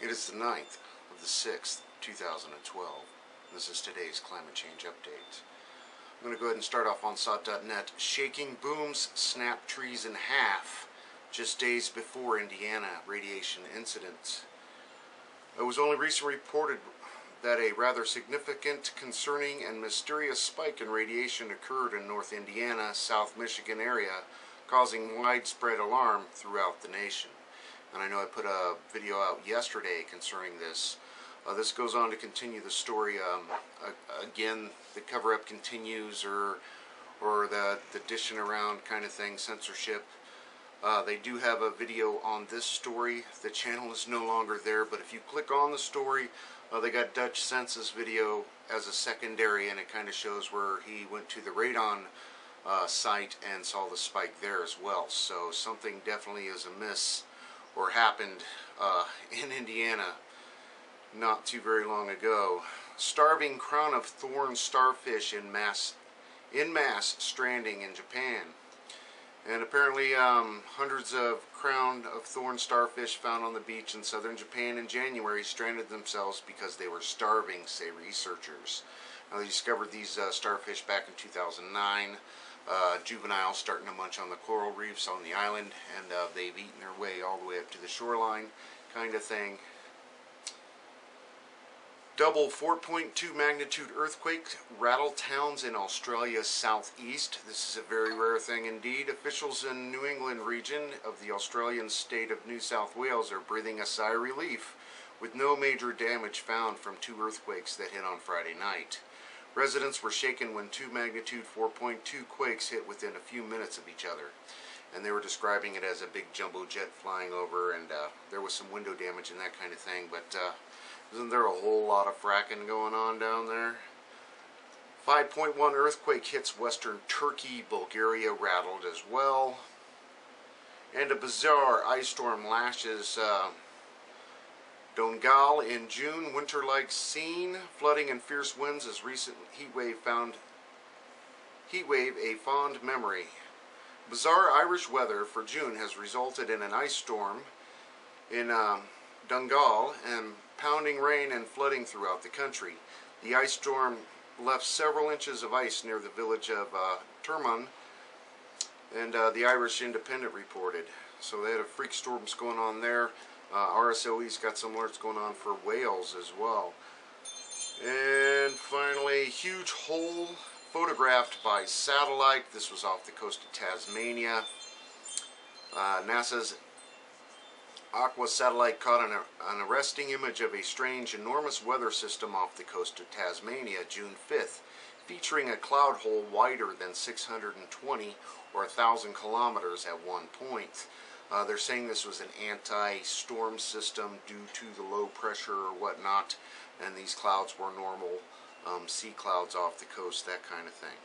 It is the 9th of the 6th, 2012. This is today's climate change update. I'm going to go ahead and start off on sot.net. Shaking booms snap trees in half just days before Indiana radiation incident. It was only recently reported that a rather significant, concerning, and mysterious spike in radiation occurred in North Indiana, South Michigan area, causing widespread alarm throughout the nation. And I know I put a video out yesterday concerning this. This goes on to continue the story. Again, the cover-up continues, or the dishing around kind of thing, censorship. They do have a video on this story. The channel is no longer there, but if you click on the story, they got Dutch Census video as a secondary, and it kind of shows where he went to the radon site and saw the spike there as well. So something definitely is amiss or happened in Indiana not too very long ago. Starving crown of thorn starfish in mass stranding in Japan. And apparently hundreds of crown of thorn starfish found on the beach in southern Japan in January stranded themselves because they were starving, say researchers. Now, they discovered these starfish back in 2009. Juveniles starting to munch on the coral reefs on the island, and they've eaten their way all the way up to the shoreline kind of thing. Double 4.2 magnitude earthquake rattled towns in Australia's southeast. This is a very rare thing indeed. Officials in New England region of the Australian state of New South Wales are breathing a sigh of relief with no major damage found from two earthquakes that hit on Friday night. Residents were shaken when two magnitude 4.2 quakes hit within a few minutes of each other. And they were describing it as a big jumbo jet flying over, and there was some window damage and that kind of thing, but isn't there a whole lot of fracking going on down there? 5.1 earthquake hits western Turkey, Bulgaria rattled as well. And a bizarre ice storm lashes Dongal in June, winter-like scene, flooding and fierce winds as recent heat wave a fond memory. Bizarre Irish weather for June has resulted in an ice storm in Dongal and pounding rain and flooding throughout the country. The ice storm left several inches of ice near the village of Termun, and the Irish Independent reported. So they had a freak storms going on there. RSOE's got some alerts going on for Wales as well. And finally, huge hole photographed by satellite. This was off the coast of Tasmania. NASA's Aqua satellite caught an arresting image of a strange, enormous weather system off the coast of Tasmania June 5th, featuring a cloud hole wider than 620 or 1,000 kilometers at one point. They're saying this was an anti-storm system due to the low pressure or whatnot, and these clouds were normal sea clouds off the coast, that kind of thing.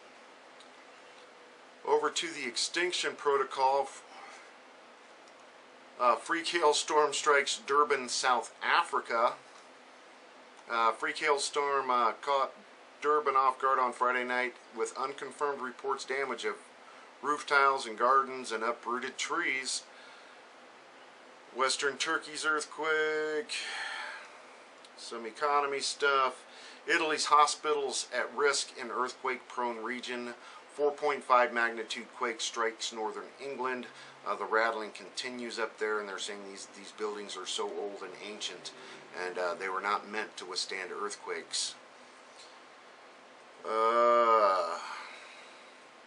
Over to the extinction protocol. Freak hail storm strikes Durban, South Africa. Freak hail storm caught Durban off guard on Friday night with unconfirmed reports damage of roof tiles and gardens and uprooted trees. Western Turkey's earthquake, some economy stuff. Italy's hospitals at risk in earthquake-prone region. 4.5 magnitude quake strikes northern England. The rattling continues up there, and they're saying these buildings are so old and ancient, and they were not meant to withstand earthquakes.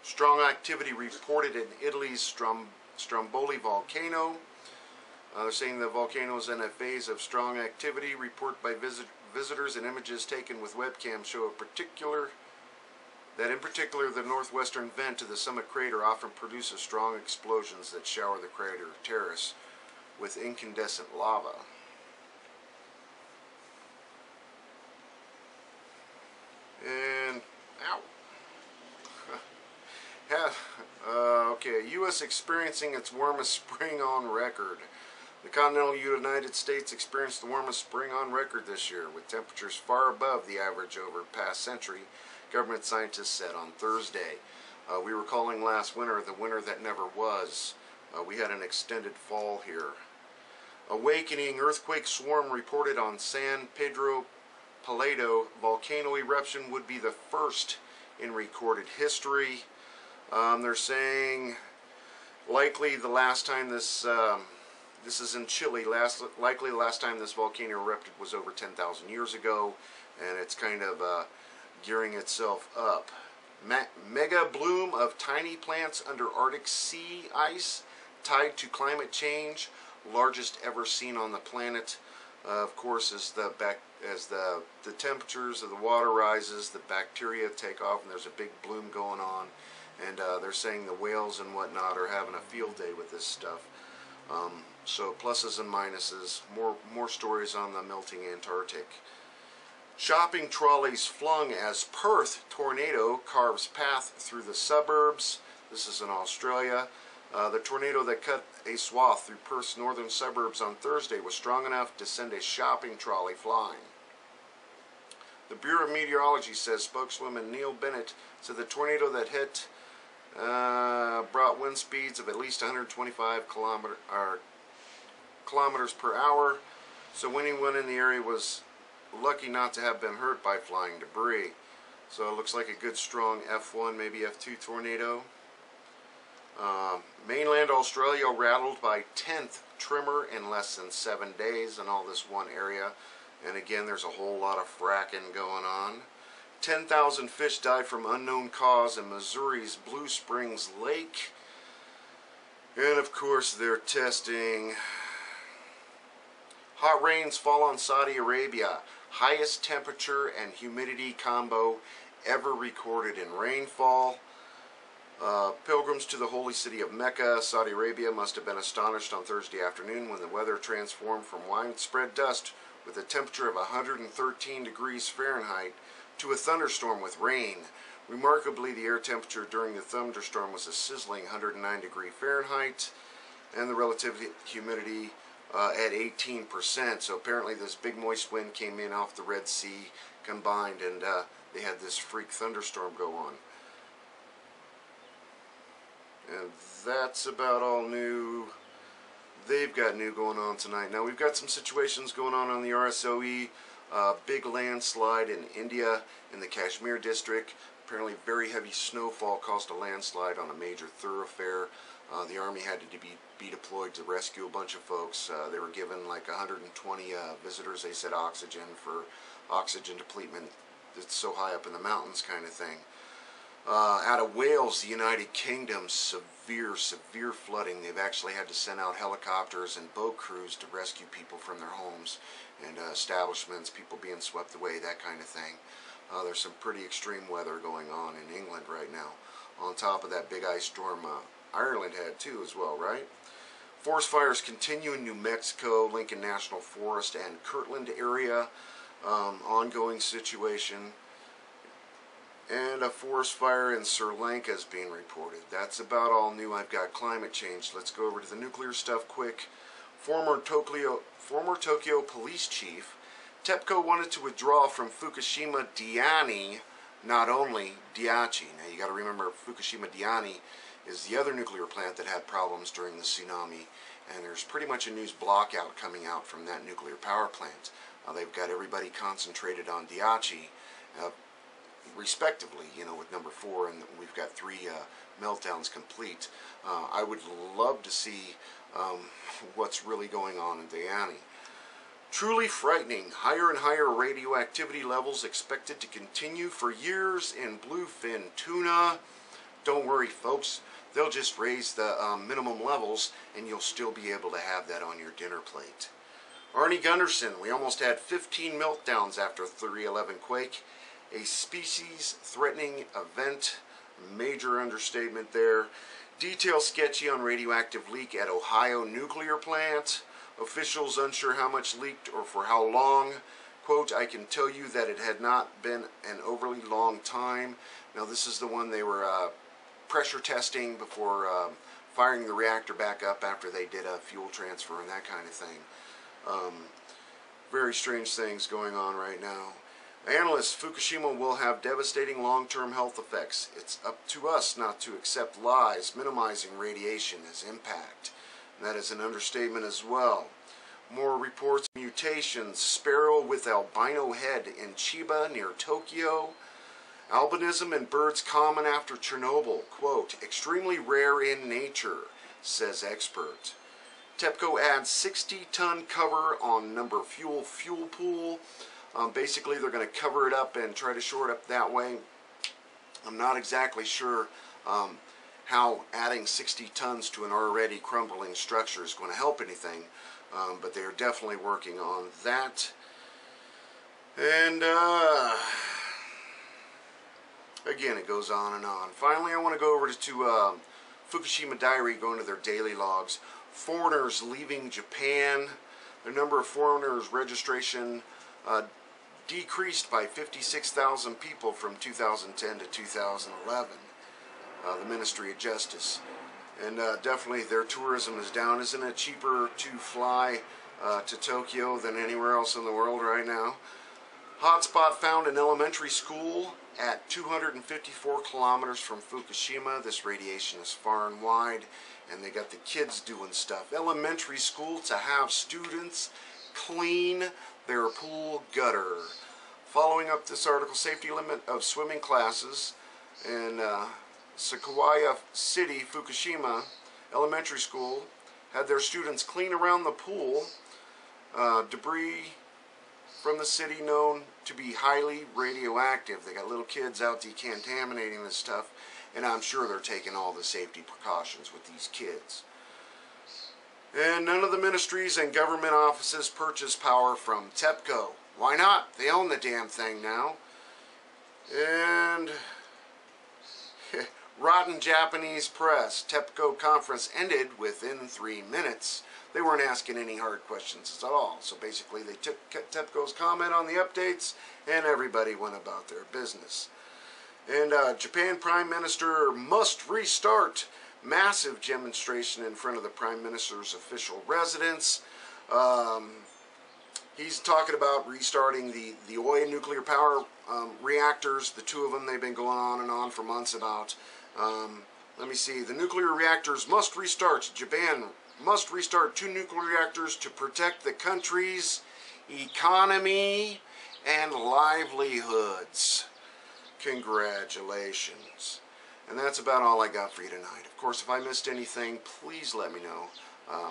Strong activity reported in Italy's Stromboli volcano. They're saying the volcano is in a phase of strong activity. Report by visitors and images taken with webcam show in particular the northwestern vent to the summit crater often produces strong explosions that shower the crater terrace with incandescent lava. And ow. Okay, U.S. experiencing its warmest spring on record. The continental United States experienced the warmest spring on record this year, with temperatures far above the average over the past century, government scientists said on Thursday. We were calling last winter the winter that never was. We had an extended fall here. Awakening earthquake swarm reported on San Pedro Paleto. Volcano eruption would be the first in recorded history. They're saying likely the last time this this is in Chile. Likely the last time this volcano erupted was over 10,000 years ago, and it's kind of gearing itself up. Mega bloom of tiny plants under Arctic sea ice tied to climate change, largest ever seen on the planet. Of course, as the temperatures of the water rises, the bacteria take off, and there's a big bloom going on. And they're saying the whales and whatnot are having a field day with this stuff. So pluses and minuses. More stories on the melting Antarctic. Shopping trolleys flung as Perth tornado carves path through the suburbs. This is in Australia. The tornado that cut a swath through Perth's northern suburbs on Thursday was strong enough to send a shopping trolley flying. The Bureau of Meteorology says spokeswoman Neil Bennett said the tornado that hit brought wind speeds of at least 125 kilometers per hour, so anyone in the area was lucky not to have been hurt by flying debris. So it looks like a good strong F1, maybe F2 tornado. Mainland Australia rattled by 10th tremor in less than 7 days in all this one area. And again, there's a whole lot of fracking going on. 10,000 fish died from unknown cause in Missouri's Blue Springs Lake. And of course, they're testing. Hot rains fall on Saudi Arabia. Highest temperature and humidity combo ever recorded in rainfall. Pilgrims to the holy city of Mecca, Saudi Arabia, must have been astonished on Thursday afternoon when the weather transformed from widespread dust with a temperature of 113 degrees Fahrenheit to a thunderstorm with rain. Remarkably, the air temperature during the thunderstorm was a sizzling 109 degrees Fahrenheit, and the relative humidity at 18%. So apparently this big moist wind came in off the Red Sea combined, and they had this freak thunderstorm go on. And that's about all new. They've got new going on tonight. Now we've got some situations going on the RSOE. Big landslide in India in the Kashmir district. Apparently very heavy snowfall caused a landslide on a major thoroughfare. The army had to be deployed to rescue a bunch of folks. They were given like 120 visitors. They said oxygen for oxygen depletion. It's so high up in the mountains kind of thing. Out of Wales, the United Kingdom, severe flooding. They've actually had to send out helicopters and boat crews to rescue people from their homes and establishments, people being swept away, that kind of thing. There's some pretty extreme weather going on in England right now, on top of that big ice storm Ireland had too as well, right? Forest fires continue in New Mexico, Lincoln National Forest and Kirtland area, ongoing situation. And a forest fire in Sri Lanka is being reported. That's about all new. I've got climate change. Let's go over to the nuclear stuff quick. Former Tokyo police chief TEPCO wanted to withdraw from Fukushima Daini, not only Daiichi. Now you got to remember Fukushima Daini is the other nuclear plant that had problems during the tsunami, and there's pretty much a news blockout coming out from that nuclear power plant. They've got everybody concentrated on Daiichi. Respectively, you know, with number 4, and we've got 3 meltdowns complete. I would love to see what's really going on in Diani. Truly frightening. Higher and higher radioactivity levels expected to continue for years in bluefin tuna. Don't worry, folks. They'll just raise the minimum levels, and you'll still be able to have that on your dinner plate. Arnie Gunderson. We almost had 15 meltdowns after 3/11 quake. A species-threatening event, major understatement there. Details sketchy on radioactive leak at Ohio nuclear plant. Officials unsure how much leaked or for how long. Quote, I can tell you that it had not been an overly long time. Now this is the one they were pressure testing before firing the reactor back up after they did a fuel transfer and that kind of thing. Very strange things going on right now. Analysts, Fukushima will have devastating long-term health effects. It's up to us not to accept lies minimizing radiation as impact. And that is an understatement as well. More reports of mutations, sparrow with albino head in Chiba near Tokyo. Albinism in birds common after Chernobyl, quote, extremely rare in nature, says expert. TEPCO adds 60-ton cover on number fuel pool. Basically, they're going to cover it up and try to shore it up that way. I'm not exactly sure how adding 60 tons to an already crumbling structure is going to help anything, but they are definitely working on that. And again, it goes on and on. Finally, I want to go over to Fukushima Diary, going to their daily logs. Foreigners leaving Japan. The number of foreigners registration decreased by 56,000 people from 2010 to 2011. The Ministry of Justice. And definitely their tourism is down. Isn't it cheaper to fly to Tokyo than anywhere else in the world right now? Hotspot found in elementary school at 254 kilometers from Fukushima. This radiation is far and wide, and they got the kids doing stuff. Elementary school to have students clean their pool gutter. Following up this article, safety limit of swimming classes in Sakawaya City, Fukushima elementary school had their students clean around the pool. Debris from the city known to be highly radioactive. They got little kids out decontaminating this stuff, and I'm sure they're taking all the safety precautions with these kids. And none of the ministries and government offices purchase power from TEPCO. Why not? They own the damn thing now. And rotten Japanese press. TEPCO conference ended within 3 minutes. They weren't asking any hard questions at all. So basically they took TEPCO's comment on the updates and everybody went about their business. And Japan Prime Minister must restart. Massive demonstration in front of the Prime Minister's official residence. He's talking about restarting the Oya nuclear power reactors. The two of them, they've been going on and on for months about. Let me see. The nuclear reactors must restart. Japan must restart 2 nuclear reactors to protect the country's economy and livelihoods. Congratulations. And that's about all I got for you tonight. Of course, if I missed anything, please let me know.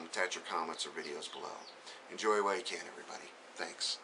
Attach your comments or videos below. Enjoy while you can, everybody. Thanks.